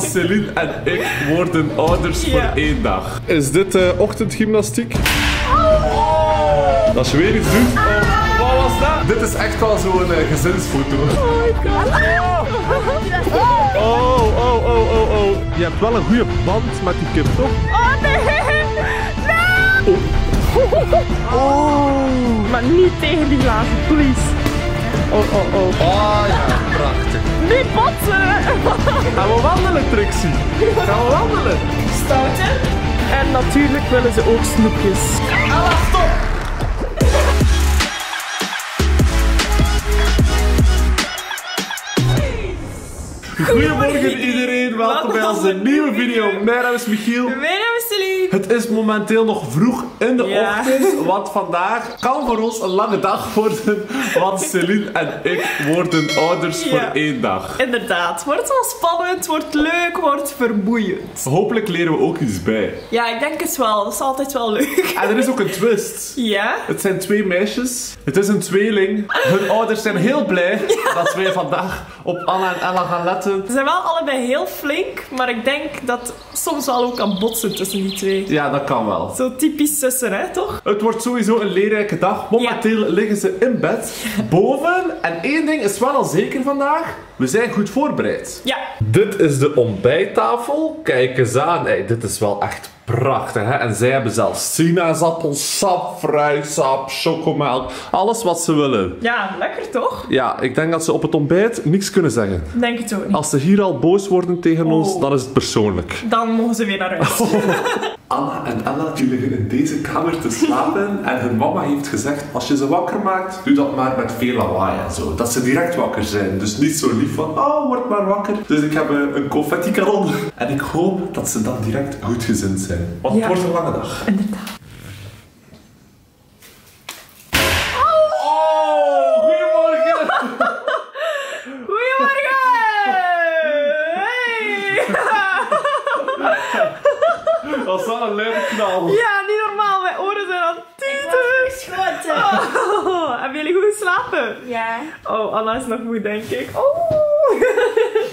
Celine en ik worden ouders voor 1 dag. Is dit ochtendgymnastiek? Oh. Dat je weer iets doet. Wat was dat? Dit is echt wel zo'n gezinsfoto. Oh my god. Oh. Oh, oh, oh, oh, oh. Je hebt wel een goede band met die kip, toch? Oh nee. Nee. Oh. Oh. Maar niet tegen die glazen, please. Oh, oh, oh. Oh ja, prachtig. Niet botsen! Gaan we wandelen, Trixie? Gaan we wandelen? Stouten. En natuurlijk willen ze ook snoepjes. Ella, stop! Goedemorgen iedereen, welkom bij onze nieuwe video. Mijn naam is Michiel. Mijn naam is Celine. Het is momenteel nog vroeg in de ochtend, want vandaag kan voor ons een lange dag worden. Want Celine en ik worden ouders voor 1 dag. Inderdaad, wordt wel spannend, wordt leuk, wordt vermoeiend. Hopelijk leren we ook iets bij. Ja, ik denk het wel, dat is altijd wel leuk. En er is ook een twist. Ja? Het zijn 2 meisjes, het is een tweeling. Hun ouders zijn heel blij dat wij vandaag op Anna en Ella gaan letten. Ze zijn wel allebei heel flink, maar ik denk dat soms wel ook kan botsen tussen die twee. Ja, dat kan wel. Zo typisch zussen, hè, toch? Het wordt sowieso een leerrijke dag. Momenteel liggen ze in bed, boven. En 1 ding is wel al zeker vandaag. We zijn goed voorbereid. Ja. Dit is de ontbijttafel. Kijk eens aan. Hey, dit is wel echt prachtig, hè? En zij hebben zelfs sinaasappelsap, fruitsap, chocomelk. Alles wat ze willen. Ja, lekker toch? Ja, ik denk dat ze op het ontbijt niks kunnen zeggen. Denk het ook niet. Als ze hier al boos worden tegen ons, dan is het persoonlijk. Dan mogen ze weer naar huis. Anna en Ella die liggen in deze kamer te slapen en hun mama heeft gezegd, als je ze wakker maakt, doe dat maar met veel lawaai en zo. Dat ze direct wakker zijn, dus niet zo lief van, oh, word maar wakker. Dus ik heb een confetti-kanon en ik hoop dat ze dan direct goedgezind zijn. Want het wordt een lange dag. Inderdaad. Oh, goedemorgen! Goedemorgen! Dat is wel een leuke knal. Ja, niet normaal. Mijn oren zijn aan het tintelen. Oh, hebben jullie goed geslapen? Ja. Oh, Anna is nog moe, denk ik. Oh.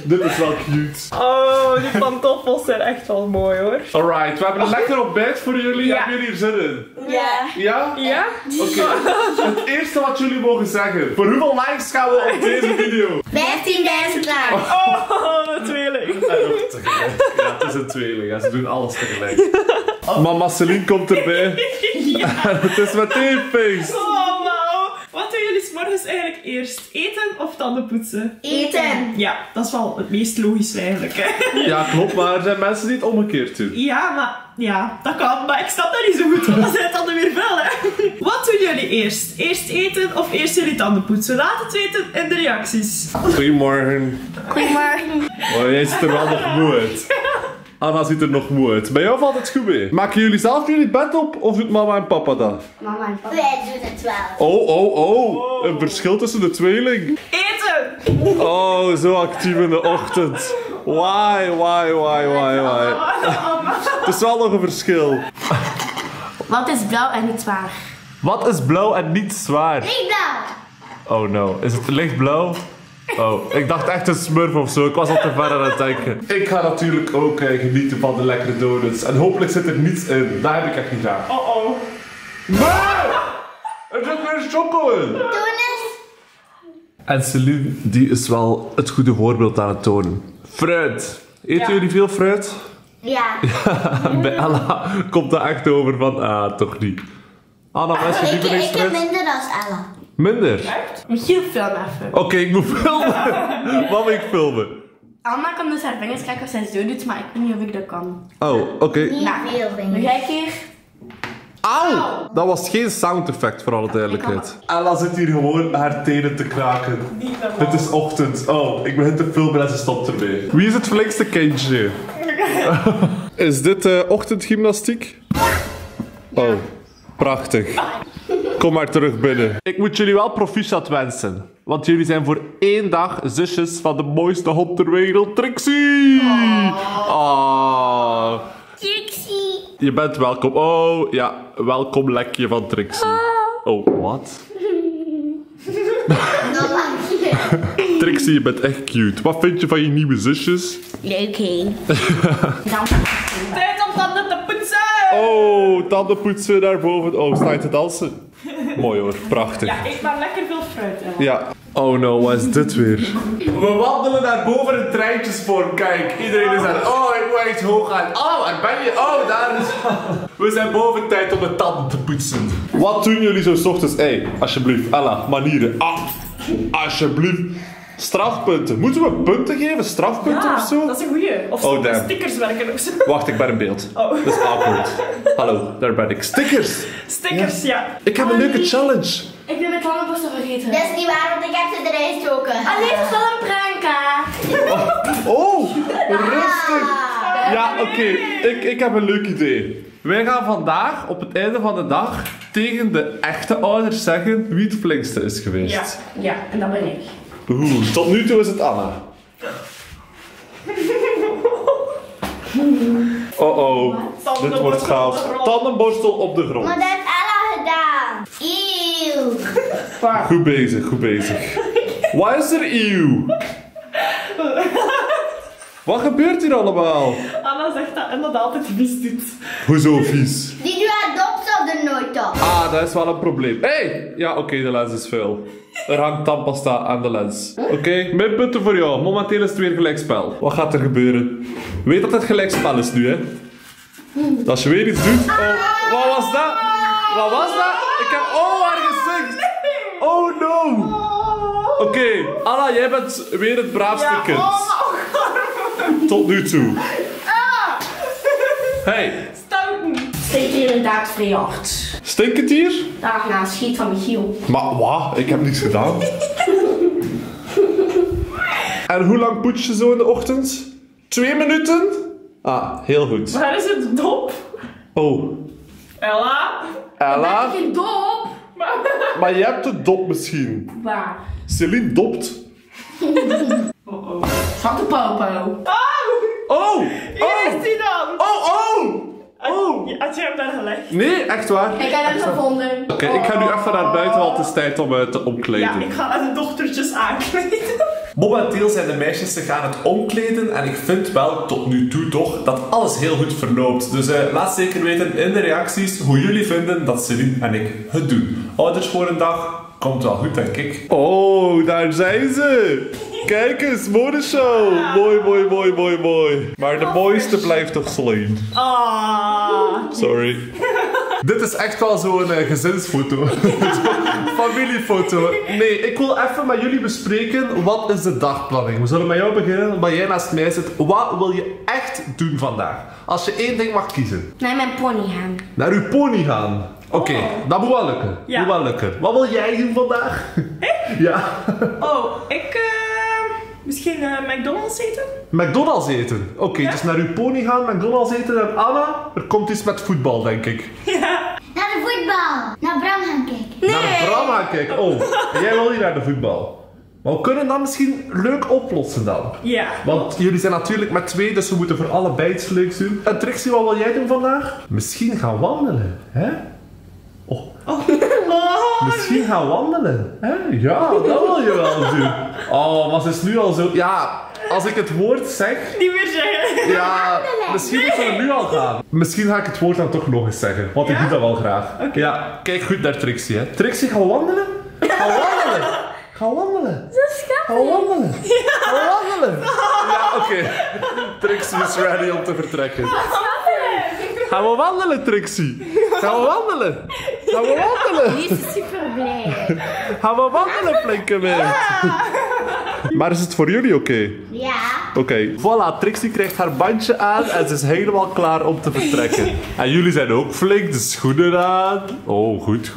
Dit is wel cute. Oh, die pantoffels zijn echt wel mooi hoor. Alright, we hebben een lekker ontbijt voor jullie. Hebben jullie hier zin in? Ja. Ja? Ja. Oké. Het eerste wat jullie mogen zeggen. Voor hoeveel likes gaan we op deze video? 15.000 likes. Oh, tweeling. En nog tegelijk. Ja, het is een tweeling. Ja, ze doen alles tegelijk. Oh. Mama Celine komt erbij. Ja. En het is meteen feest. Morgens eigenlijk eerst eten of tanden poetsen? Eten! Ja, dat is wel het meest logisch eigenlijk. Hè? Ja, klopt, maar er zijn mensen die het omgekeerd doen. Ja, maar ja, dat kan, maar ik snap dat niet zo goed, want dan zijn tanden weer wel, hè? Wat doen jullie eerst? Eerst eten of eerst jullie tanden poetsen? Laat het weten in de reacties. Goedemorgen. Goedemorgen. Oh, jij ziet er wel nog moe uit. Anna ziet er nog moe uit. Bij jou valt het goed mee. Maken jullie zelf jullie bed op of doet mama en papa dat? Mama en papa. Wij doen het wel. Oh, oh, oh. Wow. Een verschil tussen de tweeling. Eten! Oh, zo actief in de ochtend. Why. Het is wel nog een verschil. Wat is blauw en niet zwaar? Wat is blauw en niet zwaar? Lichtblauw. Oh no. Is het lichtblauw? Oh, ik dacht echt een smurf of zo. Ik was al te ver aan het denken. Ik ga natuurlijk ook genieten van de lekkere donuts. En hopelijk zit er niets in. Daar heb ik echt niet graag. Oh oh. Nee! Er zit weer choco in. Donuts. En Celine, die is wel het goede voorbeeld aan het tonen. Fruit. Eten jullie veel fruit? Ja. Bij Ella komt dat echt over van, ah, toch niet. Anna, was je lievelingsfruit? Ik heb minder dan Ella. Minder? Echt? Michiel, film even. Oké, ik moet filmen. Mama, ik filmen. Anna kan dus haar vingers kijken of zij zo doet, maar ik weet niet of ik dat kan. Oh, oké. Niet veel vingers. Nu ga ik hier. Auw! Dat was geen sound effect voor alle duidelijkheid. Ella zit hier gewoon haar tenen te kraken. Niet normaal. Dit is ochtend. Oh, ik begin te filmen en ze stopt ermee. Wie is het flinkste kindje? Is dit ochtendgymnastiek? Oh, prachtig. Kom maar terug binnen. Ik moet jullie wel proficiat wensen. Want jullie zijn voor 1 dag zusjes van de mooiste hond ter wereld, Trixie! Oh. Trixie! Je bent welkom. Oh, ja. Welkom lekje van Trixie. Oh, wat? Dat Trixie, je bent echt cute. Wat vind je van je nieuwe zusjes? Leuk, hé. Tijd om tanden te poetsen! Oh, tanden poetsen daarboven. Oh, sta je te dansen? Mooi hoor, prachtig. Ja, ik maak lekker veel fruit. Hè. Ja. Oh no, wat is dit weer? We wandelen naar boven in treintjesvorm. Kijk, iedereen is daar. Oh, ik moet echt hoog gaan. Oh, waar ben je? Oh, daar is... We zijn boven, tijd om de tanden te poetsen. Wat doen jullie zo 's ochtends? Hey, alsjeblieft, Ella, manieren. Ah, alsjeblieft. Strafpunten. Moeten we punten geven? Strafpunten ja, of zo? Dat is een goeie. Of zo oh, stickers werken of zo. Wacht, ik ben in beeld. Oh. Dat is awkward. Hallo, daar ben ik. Stickers! Stickers, ja. Ja. Ik heb een leuke challenge. Ik ben mijn klangenbossen vergeten. Dat is niet waar, want ik heb ze erin gestoken. Alleen is wel een prank, hè? Oh, rustig. Ja, oké. Ik heb een leuk idee. Wij gaan vandaag, op het einde van de dag, tegen de echte ouders zeggen wie het flinkste is geweest. Ja, en dat ben ik. Oeh, tot nu toe is het Anna. Oh, dit wordt chaos. Tandenborstel op de grond. Maar dat heeft Ella gedaan. Eeuw. Goed bezig, goed bezig. Wat is er eeuw? Wat gebeurt hier allemaal? Anna zegt dat en dat altijd vies doet. Hoezo vies? Die nu haar dop zal er nooit op. Ah, dat is wel een probleem. Hé! Hey! Ja, oké, de lens is vuil. Er hangt tandpasta aan de lens. Oké, mijn punten voor jou. Momenteel is het weer gelijkspel. Wat gaat er gebeuren? Weet dat het gelijkspel is nu, hè? Als je weer iets doet... Oh, wat was dat? Wat was dat? Ik heb... Oh, haar gezicht! Oh, no! Oké, Anna, jij bent weer het braafste kind. Tot nu toe. Hey. Stouten. Stinkt hier inderdaad vrij hard. Stinkt het hier? Dag na, schiet van Michiel. Maar wat? Ik heb niks gedaan. En hoe lang poets je zo in de ochtend? 2 minuten? Ah, heel goed. Waar is het dop? Oh. Ella? Ik heb geen dop. Maar je hebt het dop misschien. Waar? Celine dopt. Oh. Wat een pauwpauw. Oh! Hier is die dan! Oh! Had je hem daar gelegd? Nee, echt waar. Ik heb hem gevonden. Oké, ik ga nu even naar buiten, want het is tijd om te omkleden. Ja, ik ga de dochtertjes aankleden. Momenteel zijn de meisjes zich aan het omkleden. En ik vind wel, tot nu toe toch, dat alles heel goed verloopt. Dus laat zeker weten in de reacties hoe jullie vinden dat Celine en ik het doen. Ouders voor een dag, komt wel goed denk ik. Oh, daar zijn ze! Kijk eens, modeshow! Ah. Mooi. Maar de mooiste blijft toch Celine. Ah. Sorry. Dit is echt wel zo'n gezinsfoto. Familiefoto. Nee, ik wil even met jullie bespreken, wat is de dagplanning? We zullen met jou beginnen, waar jij naast mij zit. Wat wil je echt doen vandaag? Als je één ding mag kiezen. Naar mijn pony gaan. Naar uw pony gaan? Oké, dat moet wel lukken. Ja. Moet wel lukken. Wat wil jij doen vandaag? Ik? Ja. Oh, ik... misschien McDonald's eten? McDonald's eten? Oké, ja? Dus naar uw pony gaan, McDonald's eten en Anna, er komt iets met voetbal, denk ik. Ja. Naar de voetbal. Naar Bram gaan kijken. Nee. Naar Bram gaan kijken? Oh, jij wil niet naar de voetbal. Maar we kunnen dat misschien leuk oplossen dan. Ja. Want jullie zijn natuurlijk met 2, dus we moeten voor allebei iets leuks doen. En Trixie, wat wil jij doen vandaag? Misschien gaan wandelen, hè? Misschien gaan wandelen, hè? Ja, dat wil je wel doen. Oh, maar ze is nu al zo... Ja, als ik het woord zeg... Niet meer zeggen. Ja, misschien moeten we nu al gaan. Misschien ga ik het woord dan toch nog eens zeggen, want ik doe dat wel graag. Okay. Ja, kijk goed naar Trixie, hè. Trixie, gaan wandelen? Gaan wandelen! Gaan wandelen! Zo schattig! Gaan wandelen! Gaan wandelen! Ja, oké. Trixie is ready om te vertrekken. Gaan we wandelen, Trixie? Gaan we wandelen? Gaan we wandelen? Die is super blij. Gaan we wandelen, flinke meid? Ja. Maar is het voor jullie oké? Ja. Oké, voilà, Trixie krijgt haar bandje aan en ze is helemaal klaar om te vertrekken. En jullie zijn ook flink, de schoenen aan. Oh, goed.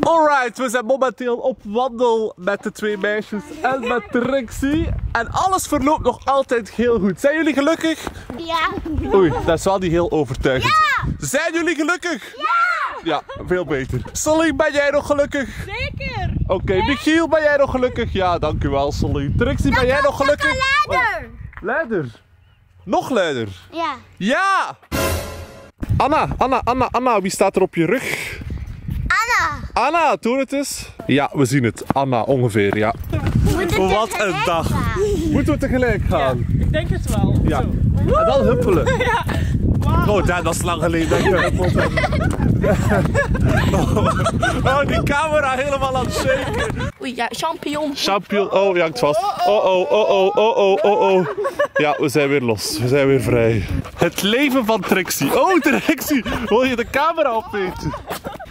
Alright, we zijn momenteel op wandel met de 2 meisjes en met Trixie. En alles verloopt nog altijd heel goed. Zijn jullie gelukkig? Ja. Oei, dat is wel niet heel overtuigend. Ja. Zijn jullie gelukkig? Ja. Ja, veel beter. Celine, ben jij nog gelukkig? Zeker! Oké, Michiel, ben jij nog gelukkig? Ja, dank u wel, Celine. Trixie, ben jij nog gelukkig? Luider! Oh, luider? Nog luider? Ja. Ja! Anna, wie staat er op je rug? Anna! Anna, doe het eens. Ja, we zien het. Anna, ongeveer, ja. Wat een dag. Moeten we tegelijk gaan? Ja, ik denk het wel. Ja. En dan huppelen. Ja. Wow. Oh, dat is lang geleden. Oh, die camera helemaal aan het shaken. Oei, ja, champignon. Champignon, oh, je hangt vast. Oh, oh, oh, oh, oh, oh, oh, oh. Ja, we zijn weer los. We zijn weer vrij. Het leven van Trixie. Oh, Trixie, wil je de camera opeten?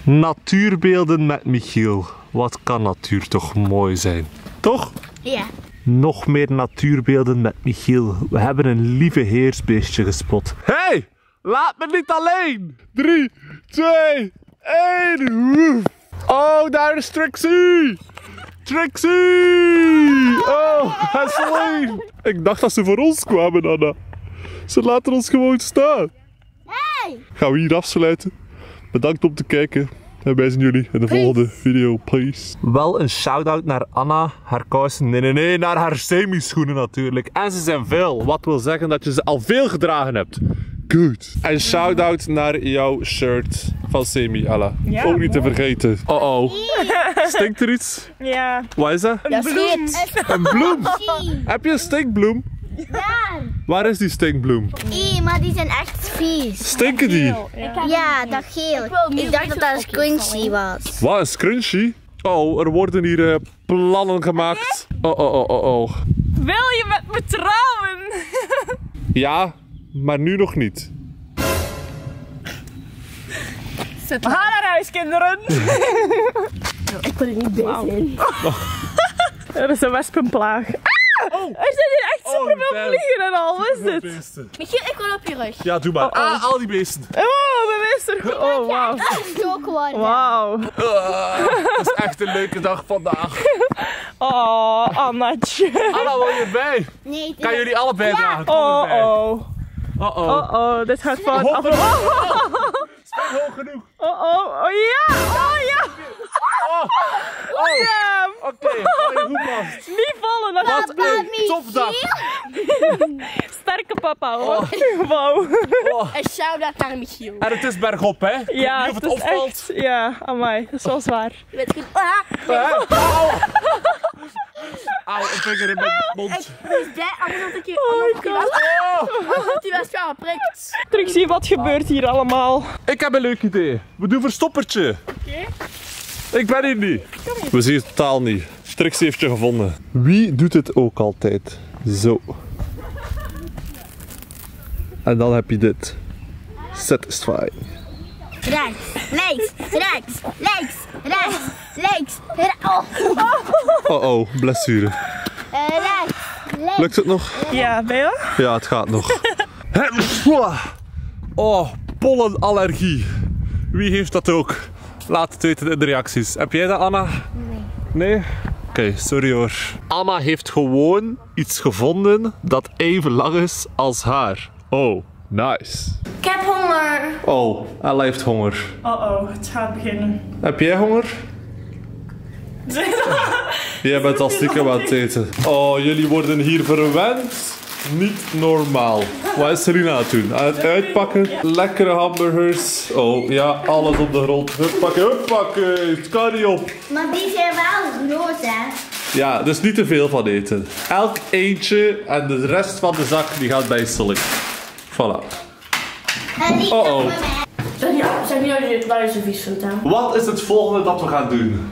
Natuurbeelden met Michiel. Wat kan natuur toch mooi zijn. Toch? Ja. Nog meer natuurbeelden met Michiel. We hebben een lieve heersbeestje gespot. Hé, hey, laat me niet alleen. 3, 2, 1. Oh, daar is Trixie. Trixie. Oh, hij is alleen. Ik dacht dat ze voor ons kwamen, Anna. Ze laten ons gewoon staan. Hey. Gaan we hier afsluiten. Bedankt om te kijken. En wij zien jullie in de volgende video, please. Wel een shout-out naar Anna, haar kousen, nee, naar haar semi-schoenen natuurlijk. En ze zijn veel, wat wil zeggen dat je ze al veel gedragen hebt. Good. En shout-out naar jouw shirt van semi, Ella. Ja, ook niet te vergeten. Oh-oh. Stinkt er iets? Ja. Wat is dat? Een bloem. Een bloem? Heb je een stinkbloem? Ja. Waar is die stinkbloem? Maar die zijn echt vies. Stinken die? Ja, dat geel. Ik dacht dat dat een scrunchie was. Wat, een scrunchie? Oh, er worden hier plannen gemaakt. Oh. Wil je met me trouwen? Ja, maar nu nog niet. We gaan naar huis, kinderen. Ik wil het niet bezig. Er is een wespenplaag. Oh. Er zijn hier echt superveel vliegen en al, is het? Michiel, ik wil op je rug. Ja, doe maar. Ah, al die beesten. Oh, mijn meester. Oh, wauw. Dat is ook worden. Wauw. Het is echt een leuke dag vandaag. Oh, Annatje. Anna, wil je erbij? Nee. Kan jullie allebei dragen? Oh, dit gaat fout. Spring hoog genoeg. Oh ja. Oh. Oké, goed man. Niet vallen, dat gaat een topdag. Sterke papa hoor. Wow. En shout-out naar Michiel. En het is bergop, hè? Ja, het is echt. Ja, amai, dat is wel zwaar. Je bent goed. Auw, een vinger in mijn mond. Ik ben blij, anders had ik je... Die was wel geprikt. Trixie, wat gebeurt hier allemaal? Ik heb een leuk idee. We doen verstoppertje. Oké. Ik ben hier niet. We zien het totaal niet. Trixie heeft je gevonden. Wie doet het ook altijd? Zo. En dan heb je dit. Satisfying. Rechts. Oh, blessure. Rechts. Lukt het nog? Ja, ben je? Ja, het gaat nog. Oh, pollenallergie. Wie heeft dat ook? Laat het weten in de reacties. Heb jij dat, Anna? Nee? Oké, sorry hoor. Anna heeft gewoon iets gevonden dat even lang is als haar. Oh, nice. Ik heb honger. Oh, Ella heeft honger. Oh, het gaat beginnen. Heb jij honger? Jij bent al stiekem aan het eten. Oh, jullie worden hier verwend. Niet normaal. Wat is Serena aan het doen? Aan het uitpakken. Lekkere hamburgers. Oh ja, alles op de grond. Hup pakken. Het kan niet op. Maar die zijn wel groot, hè? Ja, dus niet te veel van eten. Elk eentje en de rest van de zak die gaat bij Solly. Voilà. Oh. Zeg niet dat je zo vies vindt, hè? Wat is het volgende dat we gaan doen?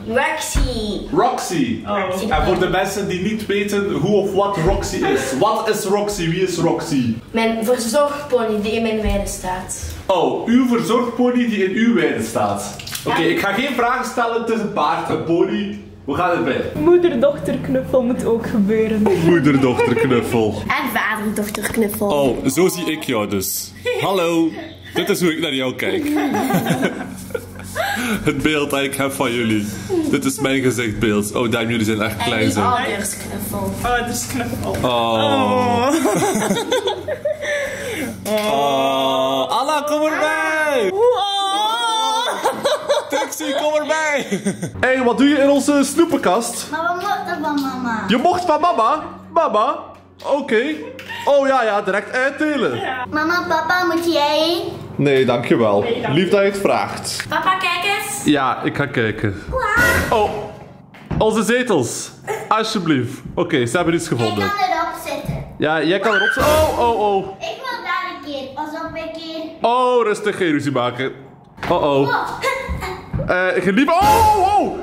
Roxy. En voor de mensen die niet weten hoe of wat Roxy is. Wat is Roxy? Wie is Roxy? Mijn verzorgpony die in mijn weide staat. Oh, uw verzorgpony die in uw weide staat. Oké, ik ga geen vragen stellen. Het is een paard, een pony. We gaan erbij. Moeder-dochterknuffel moet ook gebeuren. Moeder-dochterknuffel. En vader-dochterknuffel. Oh, zo zie ik jou dus. Hallo. Dit is hoe ik naar jou kijk. Het beeld dat ik heb van jullie. Dit is mijn gezichtbeeld. Oh, damn, jullie zijn echt klein zo. Oh, er is knuffel. Oh, er is knuffel. Oh. Anna, kom erbij! Trixie, kom erbij! Hé, wat doe je in onze snoepenkast? Maar we mochten van mama. Je mocht van mama? Mama? Oké. Oh ja, direct uitdelen. Ja. Mama, papa, moet jij? Nee, dankjewel. Lief dat je het vraagt. Papa, kijk eens. Ja, ik ga kijken. Wow. Oh, onze zetels. Alsjeblieft. Oké, ze hebben iets gevonden. Ik kan erop zitten. Ja, jij kan erop zitten. Oh, oh, oh. Ik wil daar een keer. Alsof ik hier... Oh, rustig. Geen ruzie maken. Oh, oh.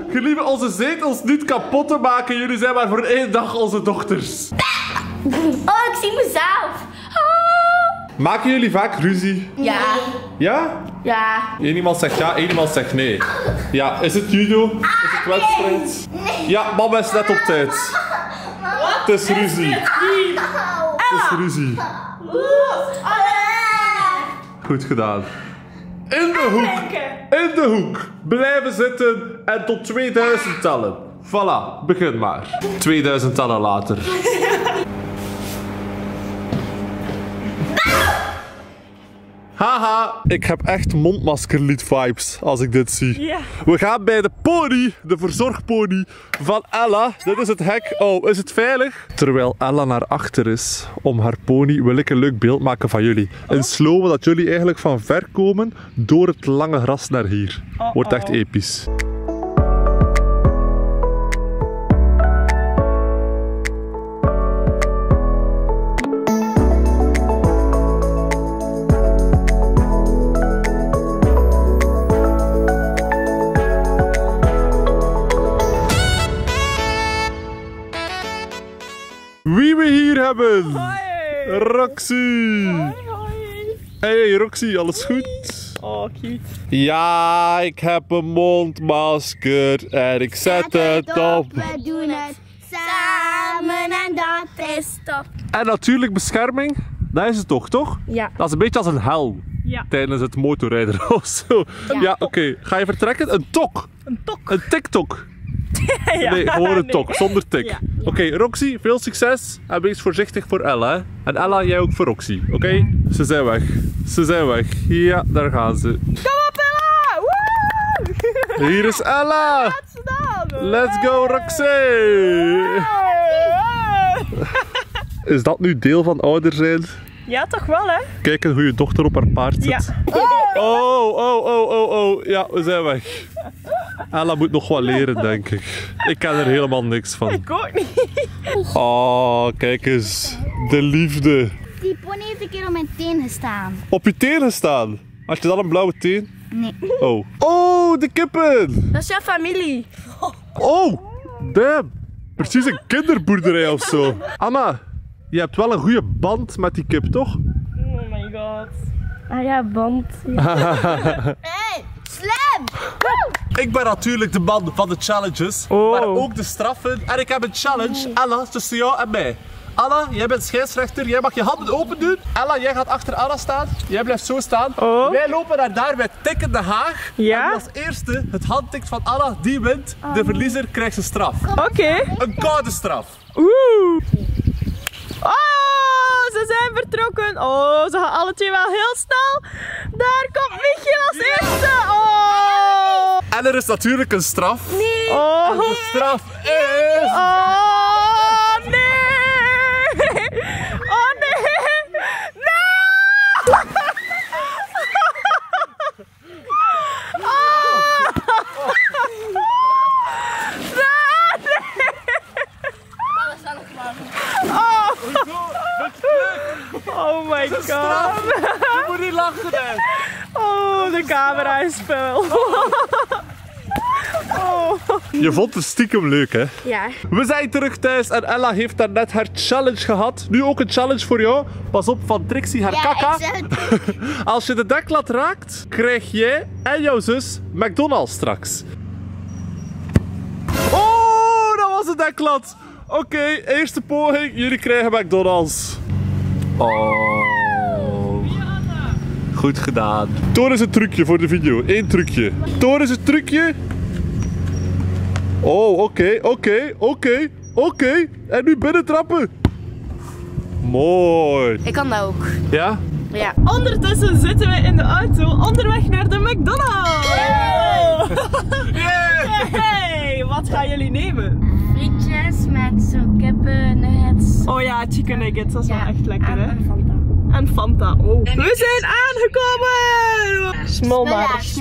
Gelieve onze zetels niet kapot te maken. Jullie zijn maar voor één dag onze dochters. Oh, ik zie mezelf. Oh. Maken jullie vaak ruzie? Ja. Ja? Ja. Eén iemand zegt ja, één iemand zegt nee. Ja, is het judo? Is het wedstrijd? Nee. Ja, mama is net op tijd. Wat? Het is ruzie. Het is ruzie. Goed gedaan. In de hoek. In de hoek. Blijven zitten en tot 2000 tellen. Voilà, begin maar. 2000 tellen later. Haha, ik heb echt mondmaskerlied-vibes als ik dit zie. Yeah. We gaan bij de pony, de verzorgpony van Ella. Dit is het hek. Oh, is het veilig? Terwijl Ella naar achter is om haar pony, wil ik een leuk beeld maken van jullie. In slow, dat jullie eigenlijk van ver komen door het lange gras naar hier. Wordt echt episch. Wie we hier hebben! Hoi. Roxy! Hoi, hoi! Hey Roxy, alles goed? Oh, cute. Ja, ik heb een mondmasker en ik zet het op. We doen het samen en dat is top. En natuurlijk bescherming, dat is het toch? Ja. Dat is een beetje als een hel. Ja. Tijdens het motorrijden of zo. Ja, ja, oké. Ga je vertrekken? Een tok! Een tok! Een TikTok! Ja, nee, gewoon een tok, zonder tik. Ja, ja. Oké, Roxy, veel succes en wees voorzichtig voor Ella. Hè? En Ella, jij ook voor Roxy, oké? Ja. Ze zijn weg, ze zijn weg. Ja, daar gaan ze. Kom op Ella! Woe! Hier is Ella! Ja, let's go Roxy! Hey. Is dat nu deel van ouder zijn? Ja, toch wel hè? Kijk hoe je dochter op haar paard zit. Ja. Oh, oh, oh, oh, oh. Ja, we zijn weg. Ella moet nog wat leren, denk ik. Ik ken er helemaal niks van. Ik ook niet. Oh, kijk eens. De liefde. Die pony heeft een keer op mijn teen gestaan. Op je teen gestaan? Had je dan een blauwe teen? Nee. Oh. Oh, de kippen. Dat is jouw familie. Oh, damn. Precies een kinderboerderij of zo. Anna, je hebt wel een goede band met die kip, toch? Oh my god. Ah ja, band. Hey, slim! Ik ben natuurlijk de man van de challenges, maar ook de straffen. En ik heb een challenge, Ella, tussen jou en mij. Ella, jij bent scheidsrechter, jij mag je handen open doen. Ella, jij gaat achter Ella staan, jij blijft zo staan. Oh. Wij lopen naar daar, wij tikken de haag. Ja? En als eerste het handtikt van Ella, die wint. De verliezer krijgt zijn straf. Oké. Een koude straf. Oeh. Oh, ze zijn vertrokken. Oh, ze gaan alle twee wel heel snel. Daar komt Michiel als eerste. Oh. En er is natuurlijk een straf. Nee. Oh. En de straf is... Oh, nee. Oh, nee. Nee. Oh my god. Je moet niet lachen, hè. Oh, de camera is vuil. Oh. Je vond het stiekem leuk, hè? Ja. We zijn terug thuis en Ella heeft daarnet haar challenge gehad. Nu ook een challenge voor jou. Pas op van Trixie, haar kaka. Als je de deklat raakt, krijg jij en jouw zus McDonald's straks. Oh, dat was de deklat. Oké, eerste poging. Jullie krijgen McDonald's. Oh. Goed gedaan. Toon is een trucje voor de video. Eén trucje. Toon is een trucje. Oh, oké. En nu binnentrappen. Mooi. Ik kan dat ook. Ja? Ja. Ondertussen zitten we in de auto onderweg naar de McDonald's. Hey! Hey, wat gaan jullie nemen? Frietjes met zo'n kippennuggets. Oh ja, chicken nuggets, dat is wel echt lekker hè. En Fanta. En Fanta, oh. We zijn aangekomen! Smullers.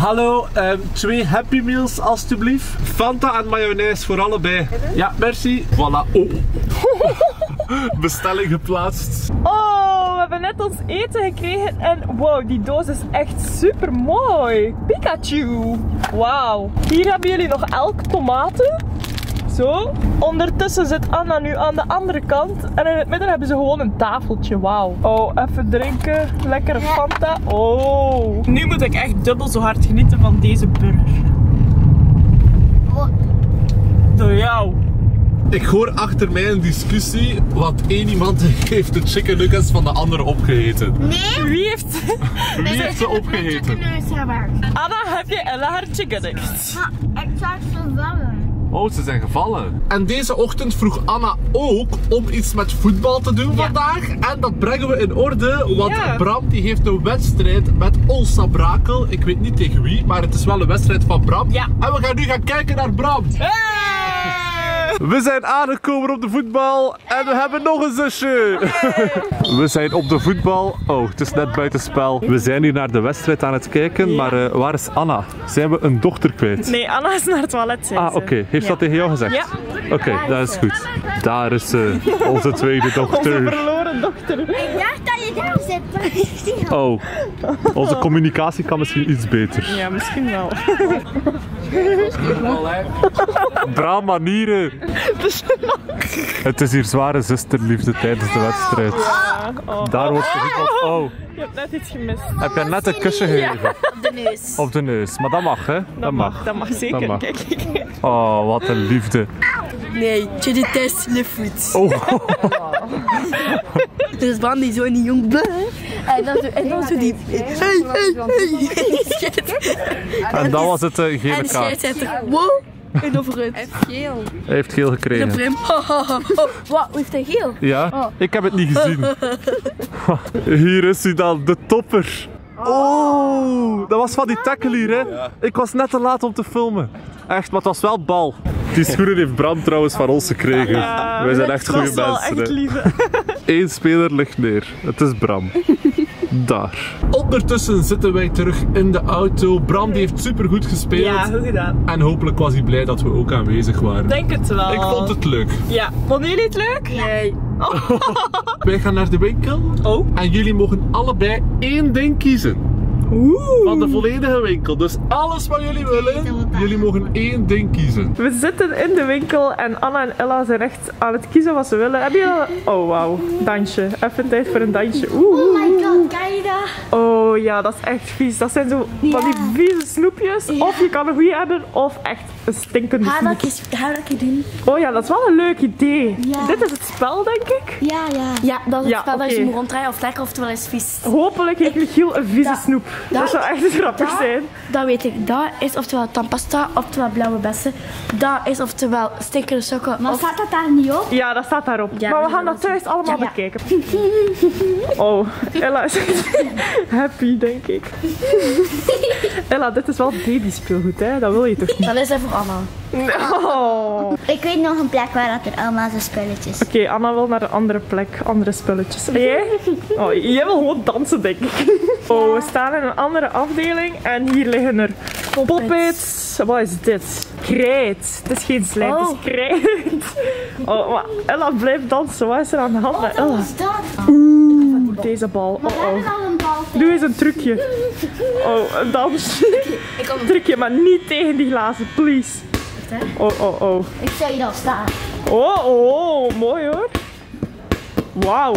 Hallo, twee Happy Meals alstublieft. Fanta en mayonaise voor allebei. Ja, merci. Voilà. Oh. Bestelling geplaatst. Oh, we hebben net ons eten gekregen en wow, die doos is echt super mooi. Pikachu. Wauw. Hier hebben jullie nog elk tomaten. Zo. Ondertussen zit Anna nu aan de andere kant. En in het midden hebben ze gewoon een tafeltje. Wauw. Oh, even drinken. Lekkere Fanta. Oh. Nu moet ik echt dubbel zo hard genieten van deze burger. Door jou. Ik hoor achter mij een discussie, want één iemand heeft de chicken nuggets van de andere opgegeten. Nee! Wie heeft ze opgegeten? Anna, heb je Ella haar chicken nuggets? Ja, ik zag ze vallen. Oh, ze zijn gevallen. En deze ochtend vroeg Anna ook om iets met voetbal te doen vandaag. En dat brengen we in orde, want Bram die heeft een wedstrijd met Olsa Brakel. Ik weet niet tegen wie, maar het is wel een wedstrijd van Bram. Ja. En we gaan nu gaan kijken naar Bram. Hey! We zijn aangekomen op de voetbal en we hebben nog een zusje. We zijn op de voetbal. Oh, het is net buitenspel. We zijn hier naar de wedstrijd aan het kijken, maar waar is Anna? Zijn we een dochter kwijt? Nee, Anna is naar het toilet. Ah, oké. Heeft dat tegen jou gezegd? Ja. Oké, dat is goed. Daar is ze, onze tweede dochter. Onze verloren dochter. Ik dacht dat je daar zit. Oh, onze communicatie kan misschien iets beter. Ja, misschien wel. Bra manieren. Het is hier zware zusterliefde tijdens de wedstrijd. Daar wordt gevoetbald. Oh. Je hebt net iets gemist. Heb jij net een kusje gegeven? Op de neus. Op de neus. Maar dat mag, hè? Dat mag zeker. Dat mag. Kijk. Oh, wat een liefde. Nee, je dit test le foot. Oh. Dus Bram die zo in die jong bleu. En dan zo die. En dan was het een gele kaart. Wow. En overuit. Hij heeft geel. Hij heeft geel gekregen. Wat? Heeft hij geel? Ja, ik heb het niet gezien. Hier is hij dan, de topper. Oh, dat was van die tackle hier, hè? Ja. Ik was net te laat om te filmen. Echt, maar het was wel bal. Die schoenen heeft Bram trouwens van ons gekregen. Ja, wij zijn echt goede mensen. Echt lieve. Eén speler ligt neer. Het is Bram. Daar. Ondertussen zitten wij terug in de auto. Bram die heeft supergoed gespeeld. Ja, goed gedaan. En hopelijk was hij blij dat we ook aanwezig waren. Denk het wel. Ik vond het leuk. Ja. Vonden jullie het leuk? Nee. Oh. Wij gaan naar de winkel. Oh. En jullie mogen allebei één ding kiezen. Oeh. Van de volledige winkel. Dus alles wat jullie willen, jullie mogen één ding kiezen. We zitten in de winkel en Anna en Ella zijn echt aan het kiezen wat ze willen. Heb je al... Oh, wauw. Dansje. Even tijd voor een dansje. Oeh. Oh my god, kan je dat? Oh ja, dat is echt vies. Dat zijn zo van die vieze snoepjes. Ja. Of je kan een goeie hebben, of echt een stinkende snoep. Hourakje doen. Oh ja, dat is wel een leuk idee. Ja. Dit is het spel, denk ik. Ja. Ja, dat is het spel dat je moet ronddraaien of lekker, oftewel is vies. Hopelijk heeft Giel een vieze snoep. Dat zou echt grappig zijn. Dat weet ik. Dat is oftewel tandpasta, oftewel blauwe bessen. Dat is oftewel stinkende sokken. Maar staat dat daar niet op? Ja, dat staat daarop. Ja, maar we gaan dat thuis allemaal bekijken. Oh, Ella is happy, denk ik. Ella, dit is wel babyspeelgoed, hè? Dat wil je toch niet? Dat is even voor Anna. No. Ik weet nog een plek waar dat er allemaal zijn spulletjes. Oké, Anna wil naar een andere plek, andere spulletjes. Jij? Oh, jij wil gewoon dansen, denk ik. Oh, we staan in een andere afdeling en hier liggen er poppets. Wat is dit? Krijt. Het is geen slijm, het is krijt. Oh, maar Ella blijft dansen. Wat is er aan de hand met Ella? Oeh, deze bal. Doe eens een trucje. Oh, een dansje. Een trucje, maar niet tegen die glazen, please. Oh. Ik zou je al staan. Oh, mooi hoor. Wauw.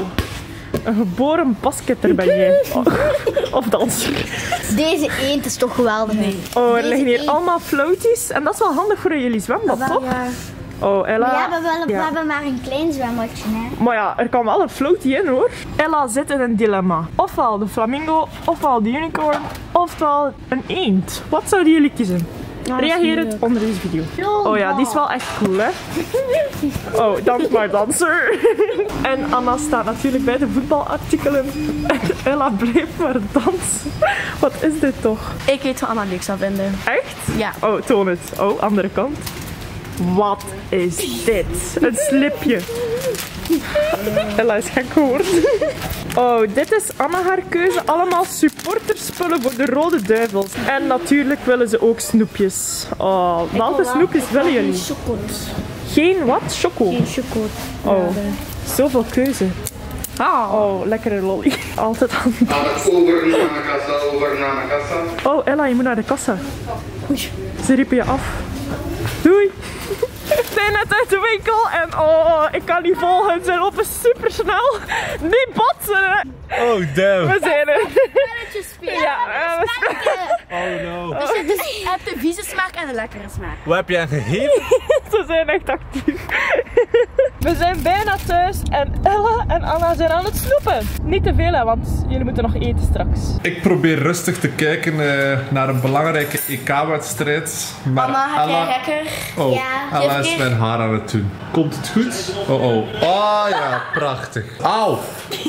Een geboren basketter ben jij. Oh. Of danser. Deze eend is toch geweldig. Nee. Oh, er liggen hier allemaal floaties. En dat is wel handig voor jullie zwembad, toch? Ja. Oh, Ella. We hebben maar een klein zwembadje, hè. Maar ja, er kan wel een floatie in, hoor. Ella zit in een dilemma. Ofwel de flamingo, ofwel de unicorn, ofwel een eend. Wat zouden jullie kiezen? Ja, reageer het onder deze video. Oh ja, die is wel echt cool, hè? Oh, dans maar, danser. En Anna staat natuurlijk bij de voetbalartikelen. En Ella bleef maar dansen. Wat is dit toch? Ik weet wat Anna niks aan vinden. Echt? Ja. Oh, toon het. Oh, andere kant. Wat is dit? Een slipje. Ella is gek geworden. Oh, dit is Anna haar keuze. Allemaal supporterspullen voor de Rode Duivels. En natuurlijk willen ze ook snoepjes. Oh, welke snoepjes willen jullie? Geen chocot. Geen wat? Choco? Geen chocot. Oh, zoveel keuze. Ah, oh, lekkere lolly. Altijd aan het doen. Over naar de kassa, over naar de kassa. Oh, Ella, je moet naar de kassa. Oei, ze riepen je af. Doei. Ik ben net uit de winkel en oh, ik kan niet volgen. Ze lopen super snel. Niet botsen. Oh, damn. We zijn er. We spelen. Oh, no. Dus je hebt de vieze smaak en de lekkere smaak. Wat heb jij gegeten? Ze zijn echt actief. We zijn bijna thuis en Ella en Anna zijn aan het snoepen. Niet te veel, hè, want jullie moeten nog eten straks. Ik probeer rustig te kijken naar een belangrijke EK-wedstrijd. Maar Ella... Lekker. Oh, ja. Ella is mijn haar aan het doen. Komt het goed? Oh, oh. Ah, ja, prachtig. Auw.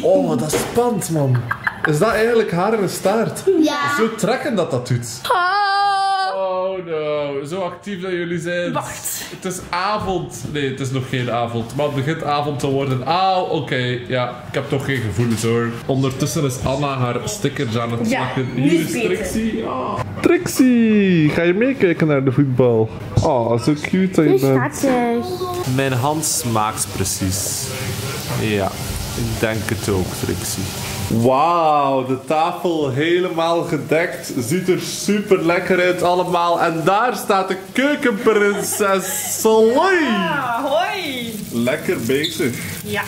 Oh, dat spant, man. Is dat eigenlijk haar in een staart? Ja. Zo trekken dat doet. Oh no, zo actief dat jullie zijn. Wacht. Het is avond. Nee, het is nog geen avond. Maar het begint avond te worden. Auw, oké. Ja, ik heb toch geen gevoelens hoor. Ondertussen is Anna haar stickers aan het plakken. Ja, hier is Trixie. Oh. Trixie, ga je meekijken naar de voetbal? Oh, zo cute dat je bent. Mijn hand smaakt precies. Ja, ik denk het ook, Trixie. Wauw, de tafel helemaal gedekt. Ziet er super lekker uit allemaal. En daar staat de keukenprinses. Hoi! Ja, hoi! Lekker bezig. Ja.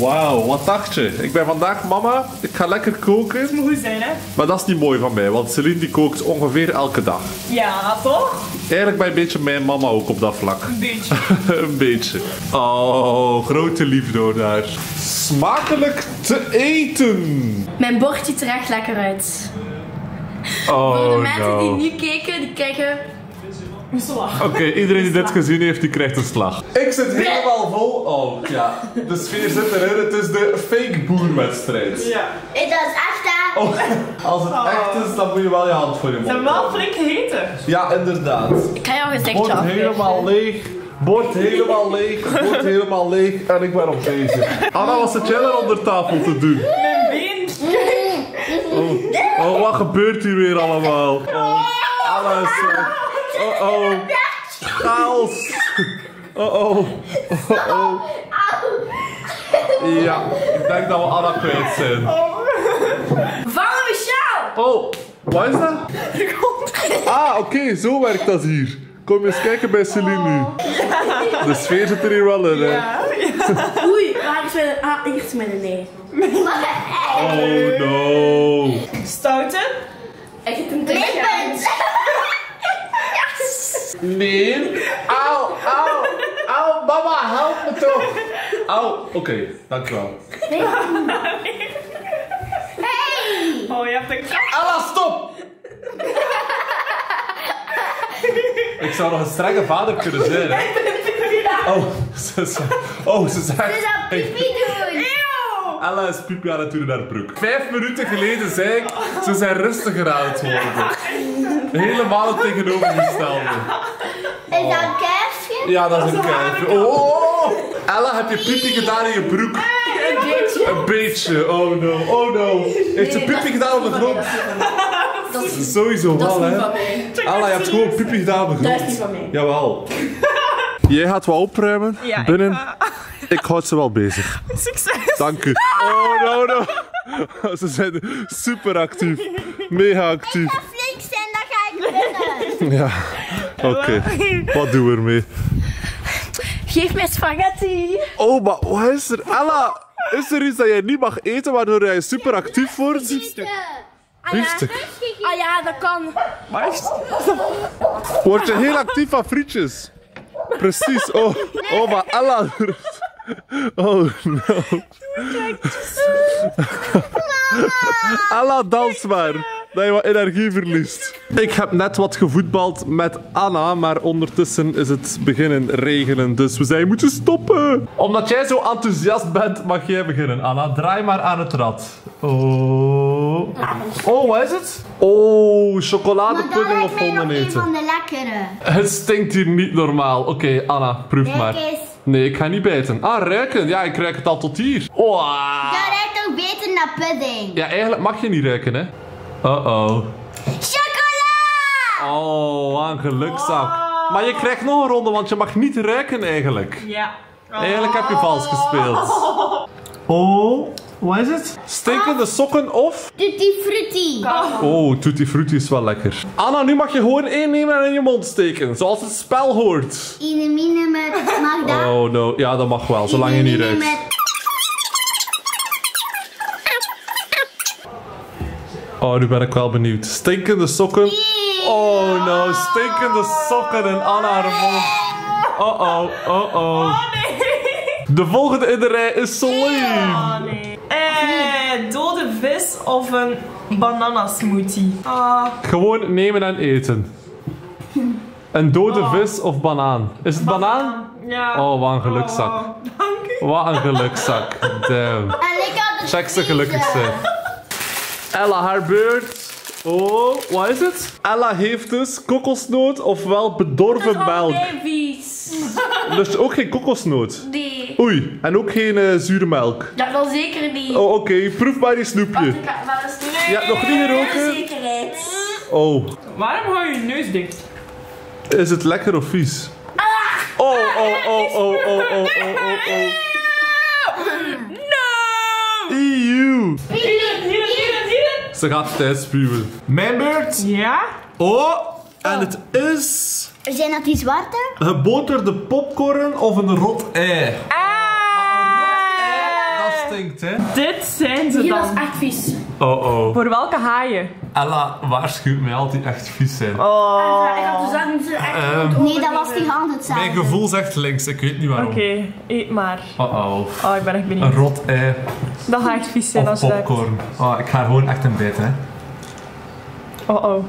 Wauw, wat dacht je? Ik ben vandaag mama, ik ga lekker koken. Het moet goed zijn, hè? Maar dat is niet mooi van mij, want Celine die kookt ongeveer elke dag. Ja, toch? Eigenlijk ben je een beetje mijn mama ook op dat vlak. Een beetje. Een beetje. Oh, grote liefde hoor daar. Smakelijk te eten! Mijn bordje ziet er echt lekker uit. Oh, voor de mensen die nu kijken, die kijken... Een slag. Oké, iedereen die dit gezien heeft, die krijgt een slag. Ik zit helemaal vol. Oh, ja. De sfeer zit erin. Het is de fake boerwedstrijd. Ja. Dat is echt hè. Oh, als het echt is, dan moet je wel je hand voor je mond. Ze hebben wel flink gegeten. Ja, inderdaad. Ik ga jou gezichtje af. Helemaal leeg. Bord helemaal leeg, bord helemaal leeg en ik ben op bezig. Anna, was zit jij daar onder tafel te doen? Mijn been. Oh, wat gebeurt hier weer allemaal? Oh, Anna is oh. Chaos. Oh. Ja, ik denk dat we Anna kwijt zijn. Vangen we jou! Oh, wat is dat? Ah, oké, zo werkt dat hier. Kom eens kijken bij Celine nu. Ja. De sfeer zit er hier wel in, hè? Ja. Oei, waar is mijn... Ah, hier is mijn nee. Oh, no. Stouten. Ik heb een punt. Yes. Nee. Au, mama, help me toch. Au, oké, dankjewel. Nee. Hey. Oh, je hebt een kat. Ella, stop. Ik zou nog een strenge vader kunnen zijn. Hè? Ze zegt... Ze zou pipi doen. Eeuw! Ella is pipi aan het doen in haar broek. 5 minuten geleden zei ik, ze zijn rustiger aan het worden. Helemaal het tegenovergestelde. Is dat een kerfje? Ja, dat is een kerfje. Oh! Ella, heb je pipi gedaan in je broek? Een beetje. Een beetje, oh no. Heeft ze pipi gedaan op de grond? Dat is sowieso wel, hè? Ella, je hebt gewoon pipi gedaan op de grond. Dat is niet van mij. Jawel. Jij gaat wat opruimen binnen. Ik houd ze wel bezig. Succes. Dank u. Oh no. Ze zijn super actief. Mega actief. Ik ga flink zijn, dan ga ik winnen. Ja. Oké. Wat doen we ermee? Geef mij spaghetti. Oh, maar wat is er? Ella, is er iets dat jij niet mag eten waardoor jij super actief wordt? Ah ja, dat kan. Word je heel actief van frietjes? Precies, oh, maar Ella. Oh, no. Ella, dans maar. Dat je wat energie verliest. Ik heb net wat gevoetbald met Anna, maar ondertussen is het beginnen regenen, dus we zijn moeten stoppen. Omdat jij zo enthousiast bent, mag jij beginnen, Anna. Draai maar aan het rad. Oh, wat is het? Oh, chocoladepudding of hondeneten. Dat is een van de lekkere. Het stinkt hier niet normaal. Oké, Anna, proef maar. Nee, ik ga niet bijten. Ah, ruiken. Ja, ik ruik het al tot hier. Oh. Dat ruikt ook beter naar pudding. Ja, eigenlijk mag je niet ruiken, hè? Uh-oh. Chocola! Oh, een gelukzak. Oh. Maar je krijgt nog een ronde, want je mag niet ruiken eigenlijk. Ja. Oh. Eigenlijk heb je vals gespeeld. Oh, wat is het? Stinkende sokken of? Tutti frutti. Oh. Oh, tutti frutti is wel lekker. Anna, nu mag je gewoon één nemen en in je mond steken, zoals het spel hoort. Ine mine met, mag dat? Oh no, ja dat mag wel, zolang je niet ruikt. Oh, nu ben ik wel benieuwd. Stinkende sokken. Oh no, stinkende sokken en Anna haar mond. Oh oh, oh oh. De volgende in de rij is Soleil. Oh nee. Dode vis of een bananasmoothie? Gewoon nemen en eten. Een dode vis of banaan? Is het banaan? Ja. Oh, wat een gelukzak. Oh, dank u. Wat een gelukzak. Damn. Check ze gelukkig zijn. Ella, haar beurt. Oh, wat is het? Ella heeft dus kokosnoot ofwel bedorven melk. Dus ook geen kokosnoot? Nee. Oei, en ook geen zure melk? Dat wel zeker niet. Oh, oké, proef maar die snoepje. Wacht, ik ga wel eens doen. Je hebt nog niet geroken? Zekerheid. Oh. Waarom hou je je neus dicht? Is het lekker of vies? Ah. Oh, oh, oh, oh, oh, oh, oh, oh, oh. No! Eeuw. Ze gaat thuis spuwen. Mijn beurt? Ja. Oh, en het is... Zijn dat die zwarte? Geboterde popcorn of een rot ei? Ah! Een rot ei, dat stinkt, hè? Dit zijn ze dan. Dit was echt vies. Oh, oh. Voor welke haaien? Ella waarschuwt mij altijd echt vies zijn. Oh. Ik had dus echt nee, dat was die hand hetzelfde. Mijn gevoel zegt links, ik weet niet waarom. Oké, eet maar. Oh, oh. Oh, ik ben echt benieuwd. Een rot ei. Dat gaat echt vies zijn als dat. Popcorn. Oh, ik ga gewoon echt een bit, hè? Oh, oh.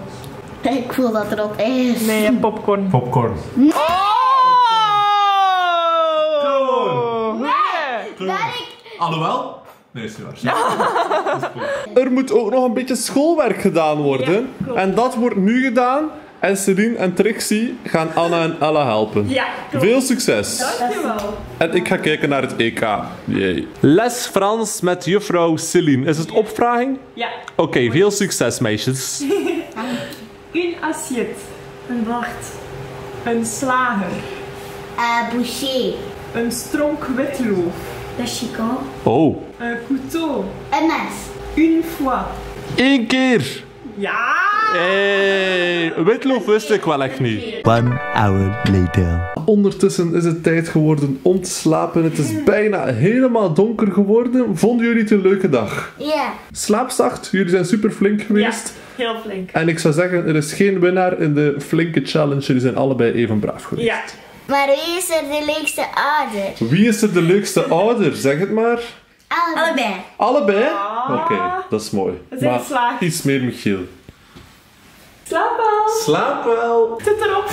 Ik voel dat er op is. Nee, popcorn. Popcorn. Nee. Oh! Nee! Alhoewel? Nee, is niet waar. Ja. Er moet ook nog een beetje schoolwerk gedaan worden. Ja, en dat wordt nu gedaan. En Celine en Trixie gaan Anna en Ella helpen. Ja, klopt. Veel succes. Dankjewel. En ik ga kijken naar het EK. Yay. Les Frans met juffrouw Celine. Is het opvraging? Ja. Oké, veel succes meisjes. Een assiette, een bord, een slager, een boucher, een stronk witloof, een chicon, een couteau, een mes, une fois, één keer. Ja! Hey, witloof wist ik wel echt niet. 1 hour later. Ondertussen is het tijd geworden om te slapen. Het is bijna helemaal donker geworden. Vonden jullie het een leuke dag? Ja. Yeah. Slaap zacht. Jullie zijn super flink geweest. Ja, heel flink. En ik zou zeggen, er is geen winnaar in de flinke challenge. Jullie zijn allebei even braaf geweest. Ja. Maar wie is er de leukste ouder? Wie is er de leukste ouder? Zeg het maar. Allebei. Allebei? Ah. Oké, dat is mooi. We zijn geslaagd. Iets meer Michiel. Slaap wel! Slaap wel! Zit erop!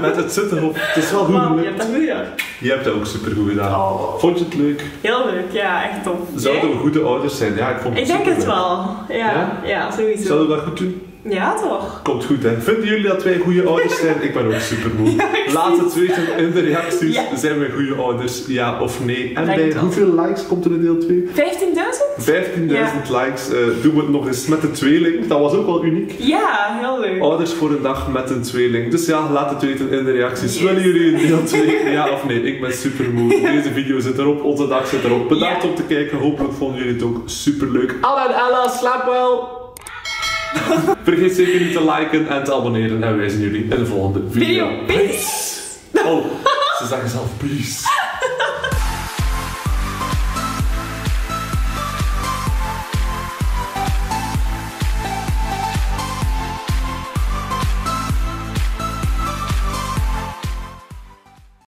Met het zit erop. Het is wel goed gelukt. Je hebt dat goed gedaan. Je hebt dat ook super goed gedaan. Oh. Vond je het leuk? Heel leuk, ja, echt top. Zouden we goede ouders zijn? Ja, ik vond het super leuk. Ik denk het wel. Ja, sowieso. Zouden we dat goed doen? Ja, toch? Komt goed, hè. Vinden jullie dat wij goede ouders zijn? Ik ben ook supermoe. Ja, laat het weten in de reacties. Ja. Zijn wij goede ouders? Ja of nee? En bij hoeveel likes komt er in deel 2? 15.000? 15.000 likes. Doen we het nog eens met een tweeling. Dat was ook wel uniek. Ja, heel leuk. Ouders voor een dag met een tweeling. Dus ja, laat het weten in de reacties. Yes. Willen jullie in deel 2? Ja of nee? Ik ben supermoe. Deze video zit erop. Onze dag zit erop. Bedankt om te kijken. Hopelijk vonden jullie het ook superleuk. Anna en Ella, slaap wel! Vergeet zeker niet te liken en te abonneren en wij zien jullie in de volgende video. Peace! Oh, ze zeggen zelf peace.